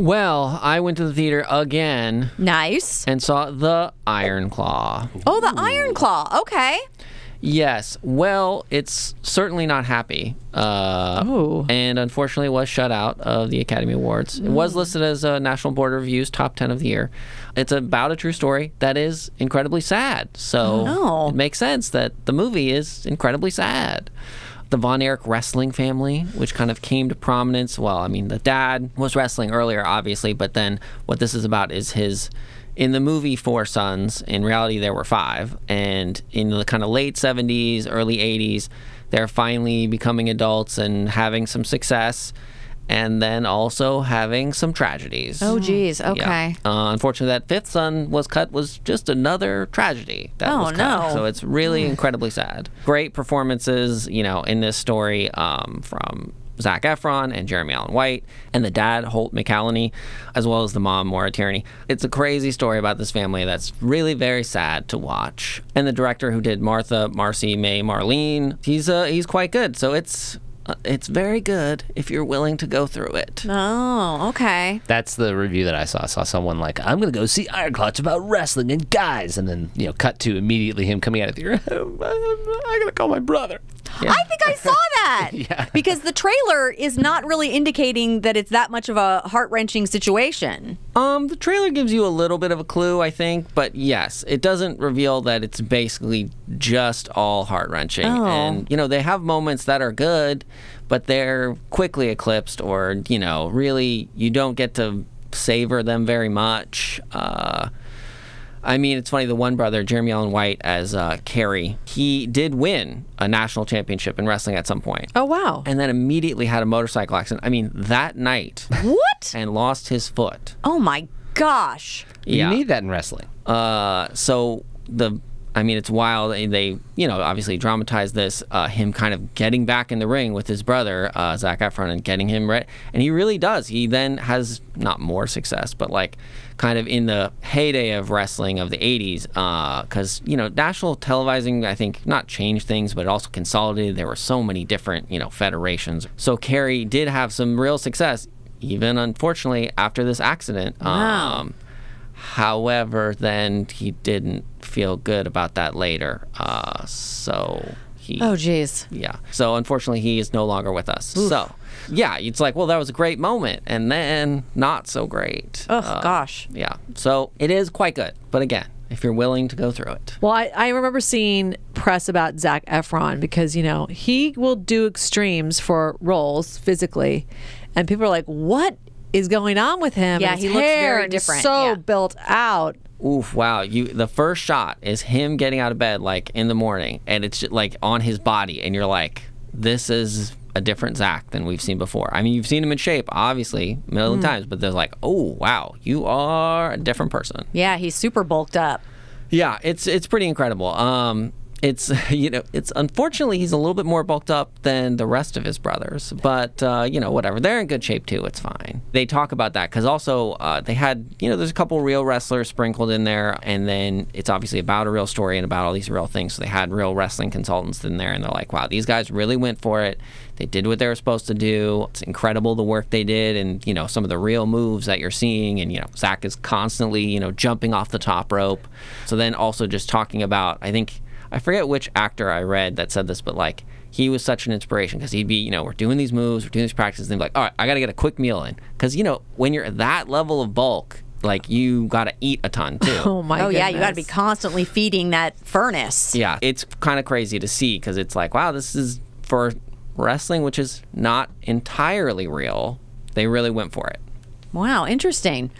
Well, I went to the theater again. Nice. And saw The Iron Claw. Oh, The Iron Claw. Okay. Yes. Well, it's certainly not happy. And unfortunately was shut out of the Academy Awards. It was listed as a National Board of Review's Top 10 of the Year. It's about a true story that is incredibly sad. So it makes sense that the movie is incredibly sad. The Von Erich wrestling family, which kind of came to prominence. Well, I mean, the dad was wrestling earlier, obviously, but then what this is about is his... In the movie, 4 sons. In reality, there were 5. And in the kind of late 70s, early 80s, they're finally becoming adults and having some success, and then also having some tragedies. Oh, geez. Okay. Yeah. Unfortunately, that 5th son was just another tragedy. That was cut. So it's really incredibly sad. Great performances, you know, in this story from Zac Efron and Jeremy Allen White, and the dad, Holt McCallany, as well as the mom, Maura Tierney. It's a crazy story about this family that's really very sad to watch. And the director who did Martha, Marcy May Marlene, he's quite good. So it's very good if you're willing to go through it. Oh, okay. That's the review that I saw. I saw someone like, I'm going to go see Iron Claw. It's about wrestling and guys. And then, you know, cut to immediately him coming out of the theater. I'm going to call my brother. Yeah. I think I saw that. Yeah. Because the trailer is not really indicating that it's that much of a heart-wrenching situation. The trailer gives you a little bit of a clue, I think. But yes, it doesn't reveal that it's basically just all heart-wrenching. Oh. And, you know, they have moments that are good, but they're quickly eclipsed, or, you know, really you don't get to savor them very much. I mean, it's funny, the one brother, Jeremy Allen White, as Kerry, he did win a national championship in wrestling at some point. Oh, wow. And then immediately had a motorcycle accident. I mean, that night. What? And lost his foot. Oh, my gosh. Yeah. You need that in wrestling. I mean, it's wild. They, you know, obviously dramatized this, him kind of getting back in the ring with his brother, Zac Efron, and getting him right. And he really does. He then has not more success, but like kind of in the heyday of wrestling of the 80s. Because, you know, national televising, I think, not changed things, but it also consolidated. There were so many different, you know, federations. So Kerry did have some real success, even unfortunately after this accident. Wow. However, then he didn't feel good about that later. So he... Oh, geez. Yeah. So unfortunately, he is no longer with us. Oof. So, yeah, it's like, well, that was a great moment, and then not so great. Oh, gosh. Yeah. So it is quite good. But again, if you're willing to go through it. Well, I remember seeing press about Zac Efron because, you know, he will do extremes for roles physically, and people are like, what is going on with him? Yeah, his hair looks very different. So built out. Oof! Wow! The first shot is him getting out of bed like in the morning, and it's just, like on his body, and you're like, this is a different Zac than we've seen before. I mean, you've seen him in shape, obviously, a million times, but they're like, oh wow, you are a different person. Yeah, he's super bulked up. Yeah, it's pretty incredible. It's, you know, it's unfortunately he's a little bit more bulked up than the rest of his brothers, but you know, whatever, they're in good shape too. It's fine. They talk about that because also they had, you know, there's a couple real wrestlers sprinkled in there, and then it's obviously about a real story and about all these real things. So they had real wrestling consultants in there, and they're like, wow, these guys really went for it. They did what they were supposed to do. It's incredible the work they did, and, you know, some of the real moves that you're seeing. And, you know, Zac is constantly, you know, jumping off the top rope. So then also just talking about, I forget which actor I read that said this, but like he was such an inspiration because he'd be, you know, we're doing these moves, we're doing these practices, and they'd be like, all right, I got to get a quick meal in. Because, you know, when you're at that level of bulk, like you got to eat a ton too. Oh my goodness. Yeah, you got to be constantly feeding that furnace. Yeah, it's kind of crazy to see because it's like, wow, this is for wrestling, which is not entirely real. They really went for it. Wow, interesting.